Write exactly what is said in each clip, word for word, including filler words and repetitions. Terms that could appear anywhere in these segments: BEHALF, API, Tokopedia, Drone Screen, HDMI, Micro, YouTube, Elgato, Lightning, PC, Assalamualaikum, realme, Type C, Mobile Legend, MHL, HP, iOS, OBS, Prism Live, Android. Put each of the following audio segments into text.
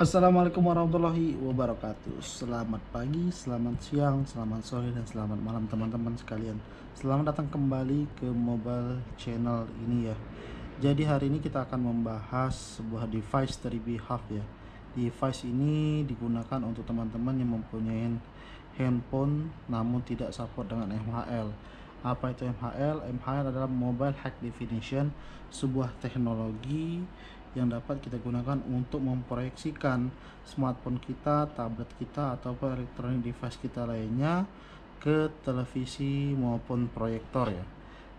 Assalamualaikum warahmatullahi wabarakatuh. Selamat pagi, selamat siang, selamat sore, dan selamat malam teman-teman sekalian. Selamat datang kembali ke mobile channel ini ya. Jadi hari ini kita akan membahas sebuah device dari BEHALF ya. Device ini digunakan untuk teman-teman yang mempunyai handphone namun tidak support dengan M H L. Apa itu M H L? M H L adalah Mobile High Definition, sebuah teknologi yang dapat kita gunakan untuk memproyeksikan smartphone kita, tablet kita, ataupun elektronik device kita lainnya ke televisi maupun proyektor ya.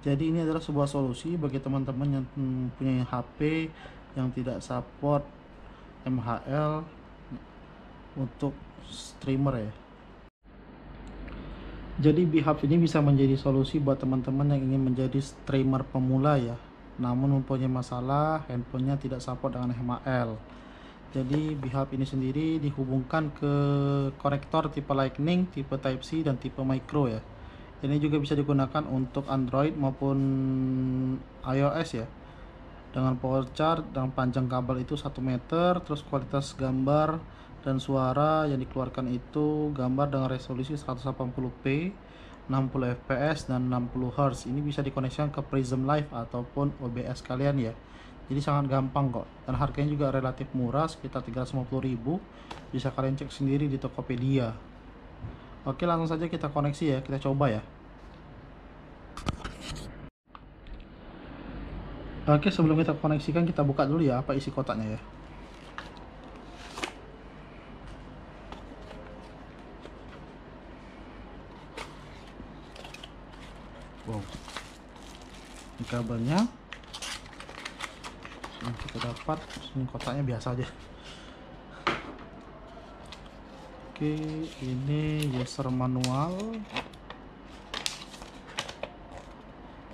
Jadi ini adalah sebuah solusi bagi teman-teman yang punya H P yang tidak support M H L untuk streamer ya. Jadi BEHALF ini bisa menjadi solusi buat teman-teman yang ingin menjadi streamer pemula ya, namun mempunyai masalah handphonenya tidak support dengan M H L. Jadi BEHALF ini sendiri dihubungkan ke konektor tipe Lightning, tipe Type C, dan tipe Micro ya. Ini juga bisa digunakan untuk Android maupun iOS ya, dengan power charge dan panjang kabel itu satu meter. Terus kualitas gambar dan suara yang dikeluarkan itu gambar dengan resolusi seratus delapan puluh p, enam puluh fps, dan enam puluh hertz. Ini bisa dikoneksikan ke Prism Live ataupun O B S kalian ya. Jadi sangat gampang kok, dan harganya juga relatif murah, sekitar tiga ratus lima puluh ribu. Bisa kalian cek sendiri di Tokopedia. Oke, langsung saja kita koneksi ya, kita coba ya. Oke, sebelum kita koneksikan, kita buka dulu ya apa isi kotaknya ya. Wow, ini kabelnya yang kita dapat. Ini kotaknya biasa aja. Oke, ini user manual.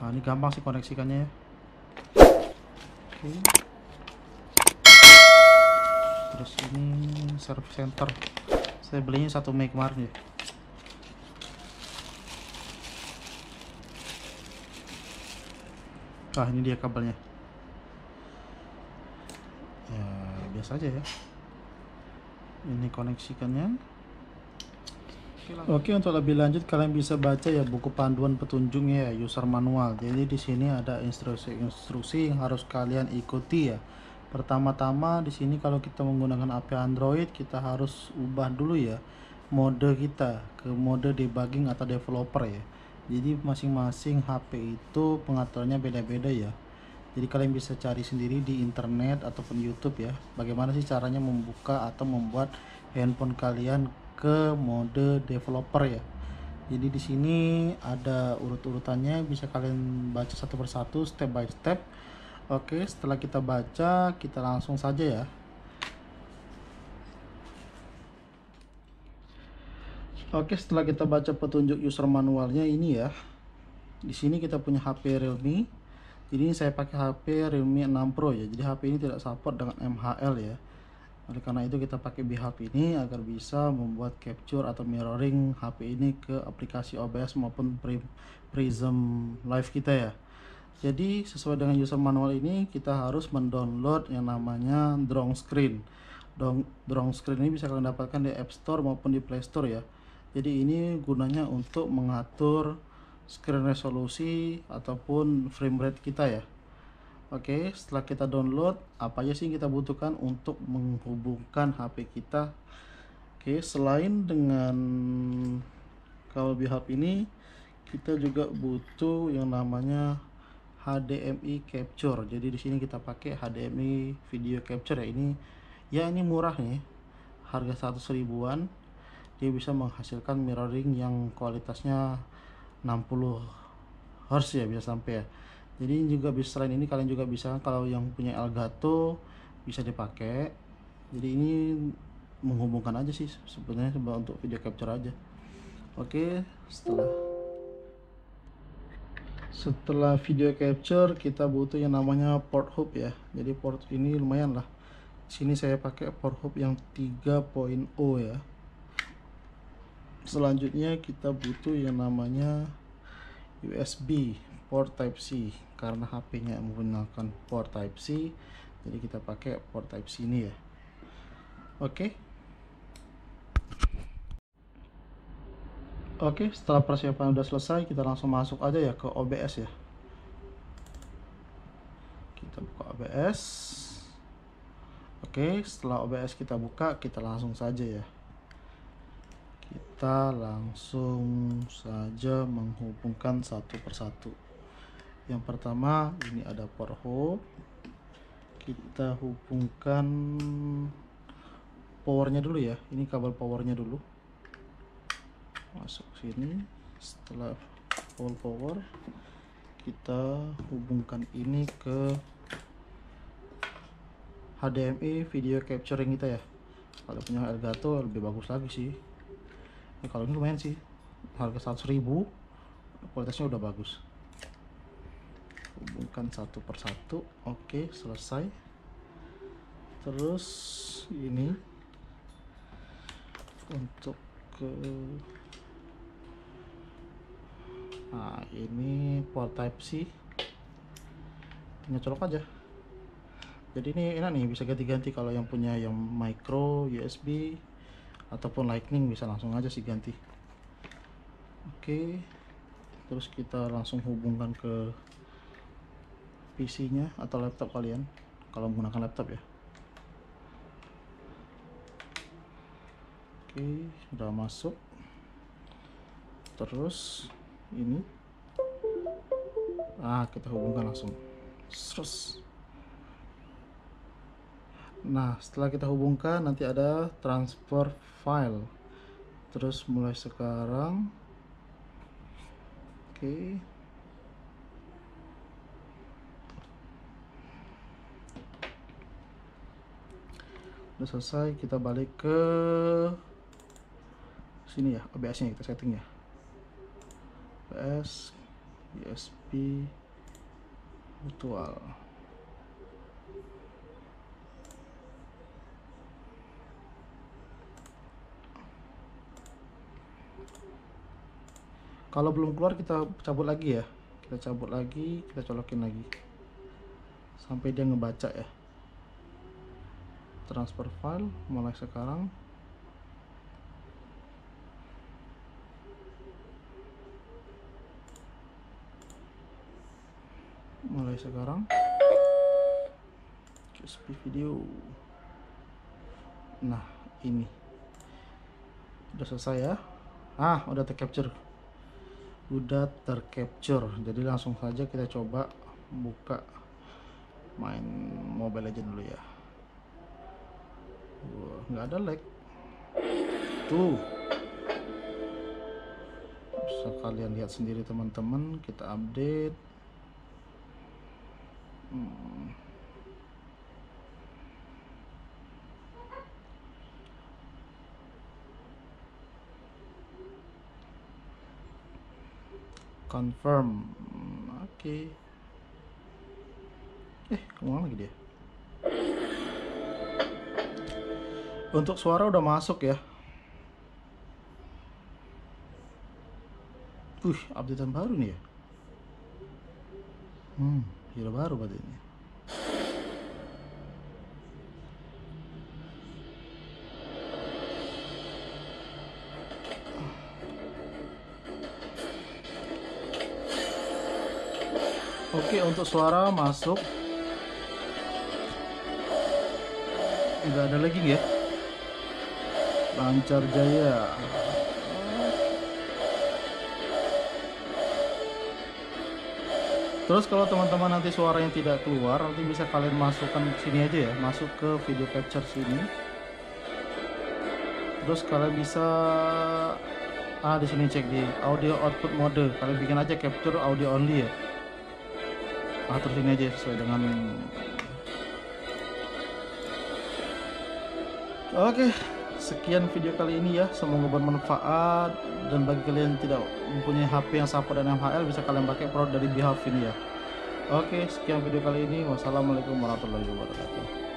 Nah, ini gampang sih koneksikannya ya. Oke, terus ini service center. Saya belinya satu Mei kemarin ya. Nah, ini dia kabelnya ya, biasa aja ya. Ini koneksikannya. Oke, untuk lebih lanjut kalian bisa baca ya buku panduan petunjuknya ya, user manual. Jadi di sini ada instruksi-instruksi yang harus kalian ikuti ya. Pertama-tama di sini kalau kita menggunakan A P I Android, kita harus ubah dulu ya mode kita ke mode debugging atau developer ya. Jadi masing-masing H P itu pengaturannya beda-beda ya. Jadi kalian bisa cari sendiri di internet ataupun YouTube ya, bagaimana sih caranya membuka atau membuat handphone kalian ke mode developer ya. Jadi di sini ada urut-urutannya, bisa kalian baca satu persatu, step by step. Oke, setelah kita baca, kita langsung saja ya. Oke, setelah kita baca petunjuk user manualnya ini ya, di sini kita punya H P Realme. Jadi ini saya pakai H P Realme enam Pro ya. Jadi H P ini tidak support dengan M H L ya. Oleh karena itu kita pakai BEHALF ini agar bisa membuat capture atau mirroring H P ini ke aplikasi O B S maupun Prism Live kita ya. Jadi sesuai dengan user manual ini, kita harus mendownload yang namanya Drone Screen. Drone Screen ini bisa kalian dapatkan di App Store maupun di Play Store ya. Jadi ini gunanya untuk mengatur screen resolusi ataupun frame rate kita ya. Oke, setelah kita download, apa aja sih yang kita butuhkan untuk menghubungkan H P kita? Oke, selain dengan kabel BEHALF ini, kita juga butuh yang namanya H D M I capture. Jadi di sini kita pakai H D M I video capture ya. Ini ya, ini murah nih, harga seratus ribuan. Dia bisa menghasilkan mirroring yang kualitasnya enam puluh hertz ya, bisa sampai ya. Jadi juga bisa, selain ini kalian juga bisa, kalau yang punya Elgato bisa dipakai. Jadi ini menghubungkan aja sih sebenarnya untuk video capture aja. Oke, setelah setelah video capture, kita butuh yang namanya port hub ya. Jadi port ini lumayan lah. Sini saya pakai port hub yang tiga titik nol ya. Selanjutnya kita butuh yang namanya U S B port Type C, karena H P-nya menggunakan port Type C, jadi kita pakai port Type C ini ya. Oke. Oke, setelah persiapan udah selesai, kita langsung masuk aja ya ke O B S ya. Kita buka O B S. Oke, setelah O B S kita buka, kita langsung saja ya. Kita langsung saja menghubungkan satu persatu. Yang pertama, ini ada power hub. Kita hubungkan powernya dulu ya. Ini kabel powernya dulu. Masuk sini. Setelah full power, kita hubungkan ini ke H D M I video capturing kita ya. Kalau punya Elgato lebih bagus lagi sih. Nah, kalau ini lumayan sih, harga seratus ribu, kualitasnya udah bagus. Hubungkan satu persatu. Oke, selesai. Terus ini untuk ke nah ini port Type C, tinggal colok aja. Jadi ini enak nih, bisa ganti-ganti. Kalau yang punya yang micro U S B ataupun Lightning bisa langsung aja sih ganti. Oke, terus kita langsung hubungkan ke P C nya atau laptop kalian kalau menggunakan laptop ya. Oke, udah masuk. Terus ini ah kita hubungkan langsung. Terus nah setelah kita hubungkan nanti ada transfer file. Terus mulai sekarang. Oke, udah selesai. Kita balik ke sini ya, O B S nya kita setting ya. O B S U S B virtual. Kalau belum keluar kita cabut lagi ya, kita cabut lagi, kita colokin lagi sampai dia ngebaca ya. Transfer file mulai sekarang. mulai sekarang U S B video. Nah ini udah selesai ya. Ah udah tercapture, udah tercapture. Jadi langsung saja kita coba buka main Mobile Legend dulu ya. Wah, nggak ada lag tuh, bisa kalian lihat sendiri teman-teman. Kita update. Hmm. Confirm. Oke. Okay. Eh, kemana lagi dia? Untuk suara udah masuk ya. Wih, updatean baru nih ya. Hmm. Gila baru buat ini. Oke, untuk suara masuk. Nggak ada lagi ya. Lancar jaya. Terus kalau teman-teman nanti suaranya tidak keluar, nanti bisa kalian masukkan sini aja ya, masuk ke video capture sini. Terus kalian bisa ah di sini cek di audio output mode, kalian bikin aja capture audio only ya. Atur sini aja sesuai dengan. Oke, sekian video kali ini ya, semoga bermanfaat. Dan bagi kalian yang tidak mempunyai H P yang support dan M H L, bisa kalian pakai produk dari BEHALF ini ya. Oke, sekian video kali ini. Wassalamualaikum warahmatullahi wabarakatuh.